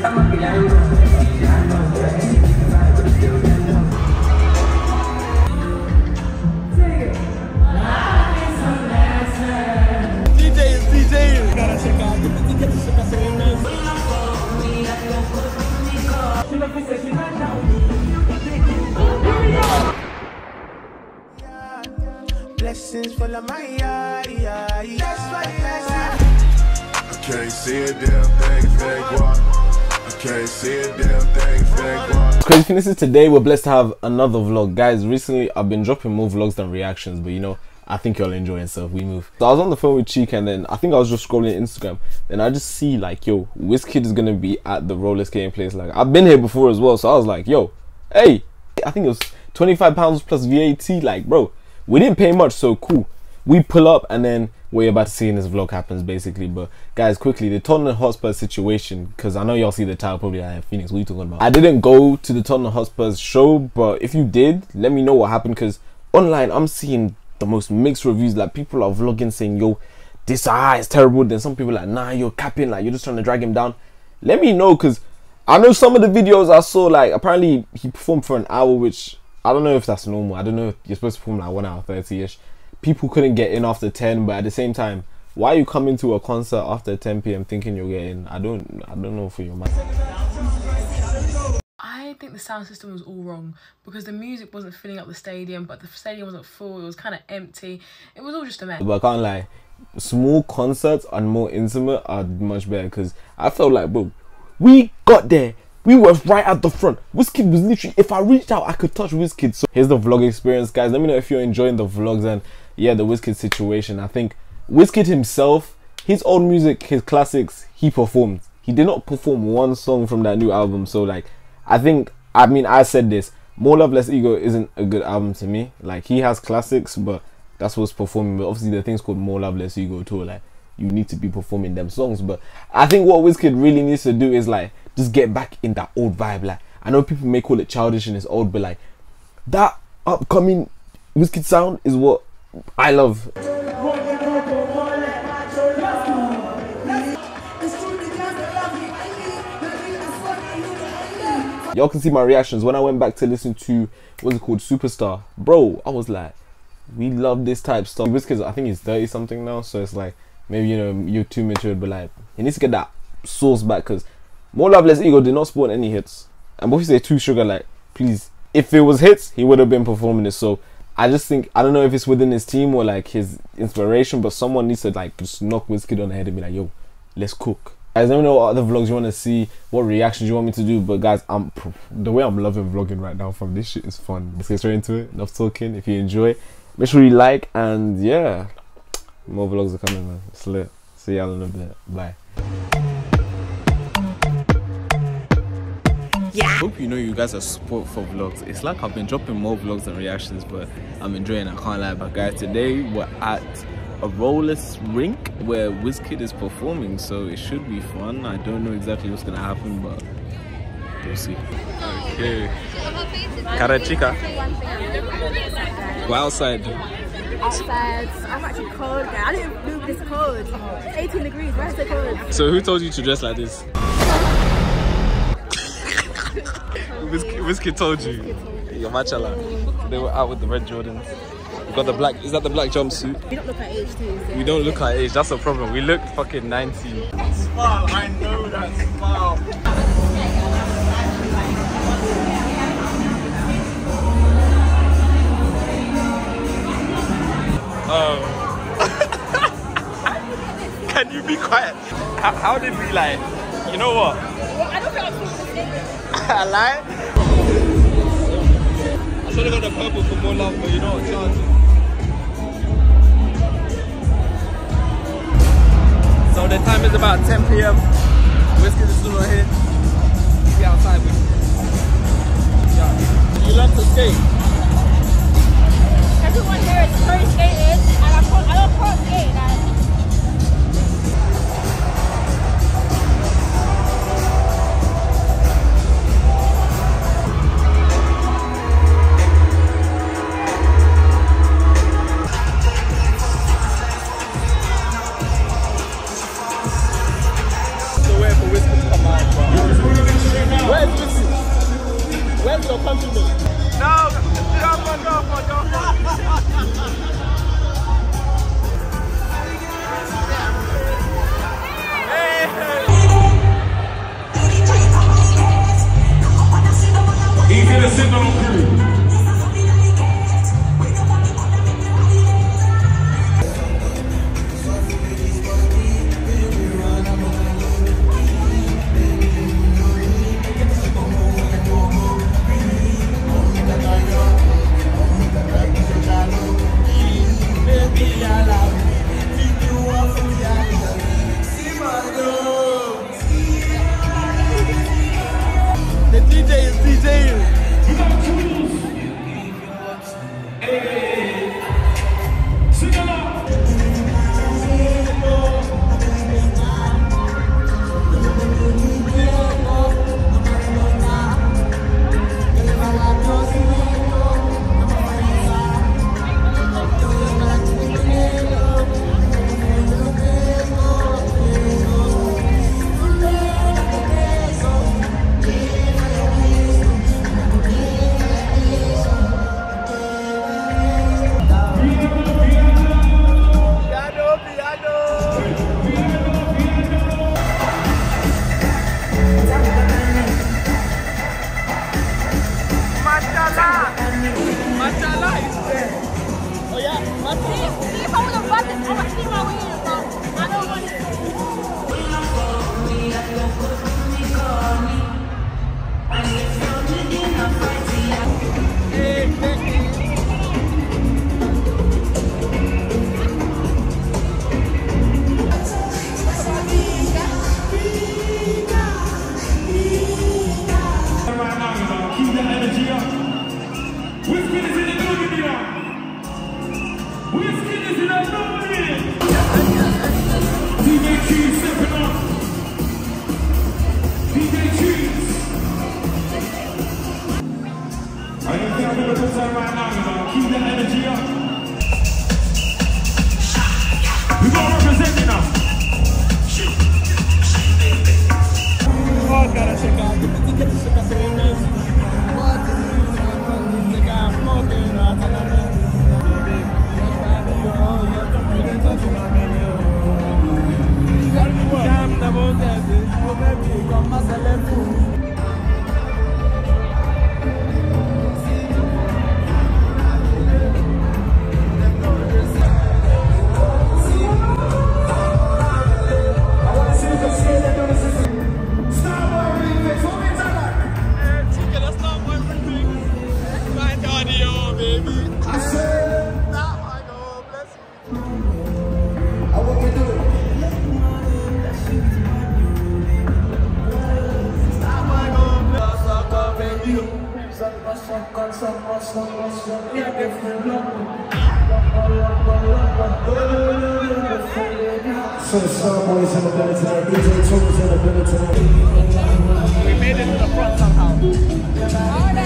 Blessings full of my eye. That's why I can't see a damn thing, thank God. I can't see a damn thing, thank God. Crazy Finishes, today we're blessed to have another vlog. Guys, recently I've been dropping more vlogs than reactions, but you know, I think you'll enjoy yourself. We move. So I was on the phone with Cheek, and then I think I was just scrolling Instagram, and I just see like, yo, Wizkid is gonna be at the roller skating place. Like, I've been here before as well, so I was like, yo, hey, I think it was £25 plus VAT. Like, bro, we didn't pay much, so cool. We pull up, and then what you're about to see in this vlog happens, basically. But guys, quickly, the Tottenham Hotspur situation, because I know y'all see the title probably like, Phoenix, what are you talking about? I didn't go to the Tottenham Hotspur's show, but if you did, let me know what happened, because online I'm seeing the most mixed reviews. Like, people are vlogging saying, yo, this is terrible, then some people are like, nah, you're capping, like, you're just trying to drag him down. Let me know, because I know some of the videos I saw, like, apparently he performed for an hour, which I don't know if that's normal. I don't know if you're supposed to perform like 1 hour 30-ish. People couldn't get in after 10, but at the same time, why are you coming to a concert after 10 p.m. thinking you'll get in? I don't know for your mind. I think the sound system was all wrong, because the music wasn't filling up the stadium, but the stadium wasn't full, it was kind of empty. It was all just a mess. But I can't lie, small concerts and more intimate are much better, because I felt like, bro, we got there, we were right at the front. Wizkid was literally, if I reached out, I could touch Wizkid. So here's the vlog experience, guys. Let me know if you're enjoying the vlogs, and yeah, the Wizkid situation. I think Wizkid himself, his old music, his classics, he performed. He did not perform one song from that new album. So like, I think, I mean, I said this, More Love, Less Ego isn't a good album to me. Like, he has classics, but that's what's performing. But obviously, the thing's called More Love, Less Ego tour. Like, you need to be performing them songs. But I think what Wizkid really needs to do is, like, just get back in that old vibe. Like, I know people may call it childish and it's old, but, like, that upcoming Wizkid sound is what I love. Y'all can see my reactions when I went back to listen to, what's it called, Superstar. Bro, I was like, we love this type of stuff. Wizkid, I think he's 30 something now, so it's like, maybe, you know, you're too mature, but like, he needs to get that source back, because More Love, Less Ego did not spawn any hits. And what if you say 2 Sugar, like, please, if it was hits, he would have been performing it. So I just think, I don't know if it's within his team or like his inspiration, but someone needs to like just knock Wizkid on the head and be like, yo, let's cook. Guys, let me know what other vlogs you want to see, what reactions you want me to do. But guys, the way I'm loving vlogging right now, from this shit is fun. Let's get straight into it. Enough talking. If you enjoy, make sure you like, and yeah, more vlogs are coming, man. It's lit. See y'all in a bit. Bye. Yeah. Hope you know you guys are support for vlogs. It's like I've been dropping more vlogs than reactions, but I'm enjoying. I can't lie, but guys, today we're at a roller's rink where Wizkid is performing, so it should be fun. I don't know exactly what's gonna happen, but we'll see. Okay. Cara chica. We're outside. Outside. I'm actually cold, guys. I didn't move this cold. It's 18 degrees. Where's the cold? So who told you to dress like this? Wizkid told you. Your Machala. They were out with the red Jordans. We got the black, is that the black jumpsuit? We don't look at age too. We don't look at age, that's the problem. We look fucking 19. Smile, I know that smile. Can you be quiet? How did we like, you know what? Well, I don't think I was mistaken. I lied? I should have got the purple for More Love, but you know what, chance. So the time is about 10 p.m. Wizkid is still not here. Be outside with you. Yeah. You love to skate. Everyone here is pro skaters, and I don't pro skate. Come on. your countrymen. No, go for it. Machala is there. Oh yeah, Machala. If I would have bought this, I would see my way in the phone. I don't want it. Right now, you know, keep that energy up. Wizkid is in the building here. Wizkid is in the building. DJ Cheese stepping up. DJ Cheese. I don't think I'm going to put that right now, you know. Keep that energy up. We're going to represent you now. Oh, cara, check out. Superstar boys in the building tonight, DJ Tools in the building tonight. We made it to the front somehow. How the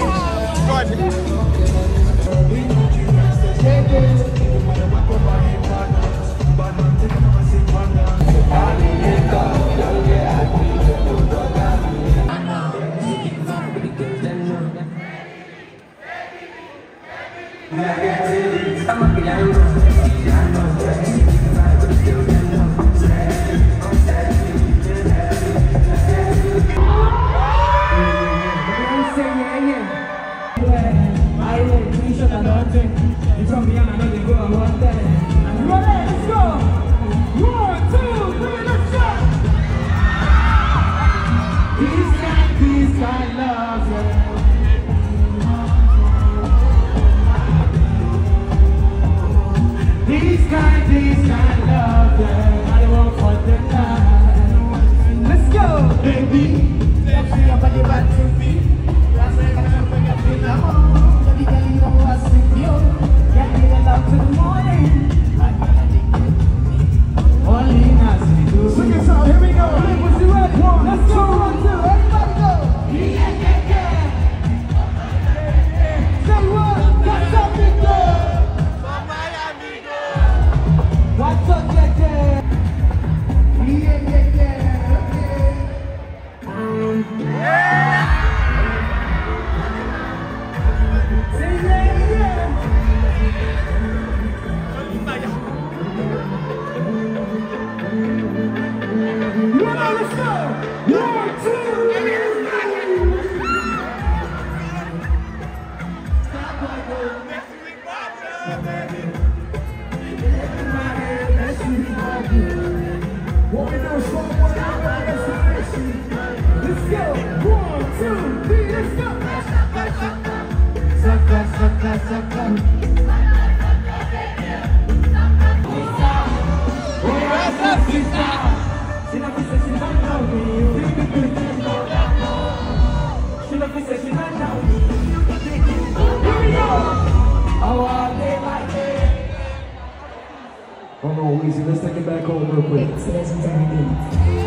Crazy. Let's take it back home real quick. It's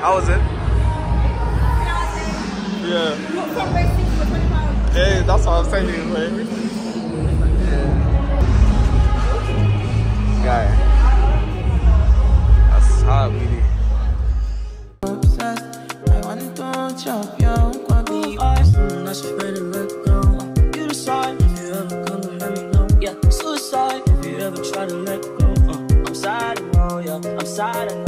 How was it? Yeah. Yeah, that's what I'm saying. Like. Yeah. Guy. That's hard, really. Yeah, suicide if you ever try to let go. I'm sad, yeah. I'm sad.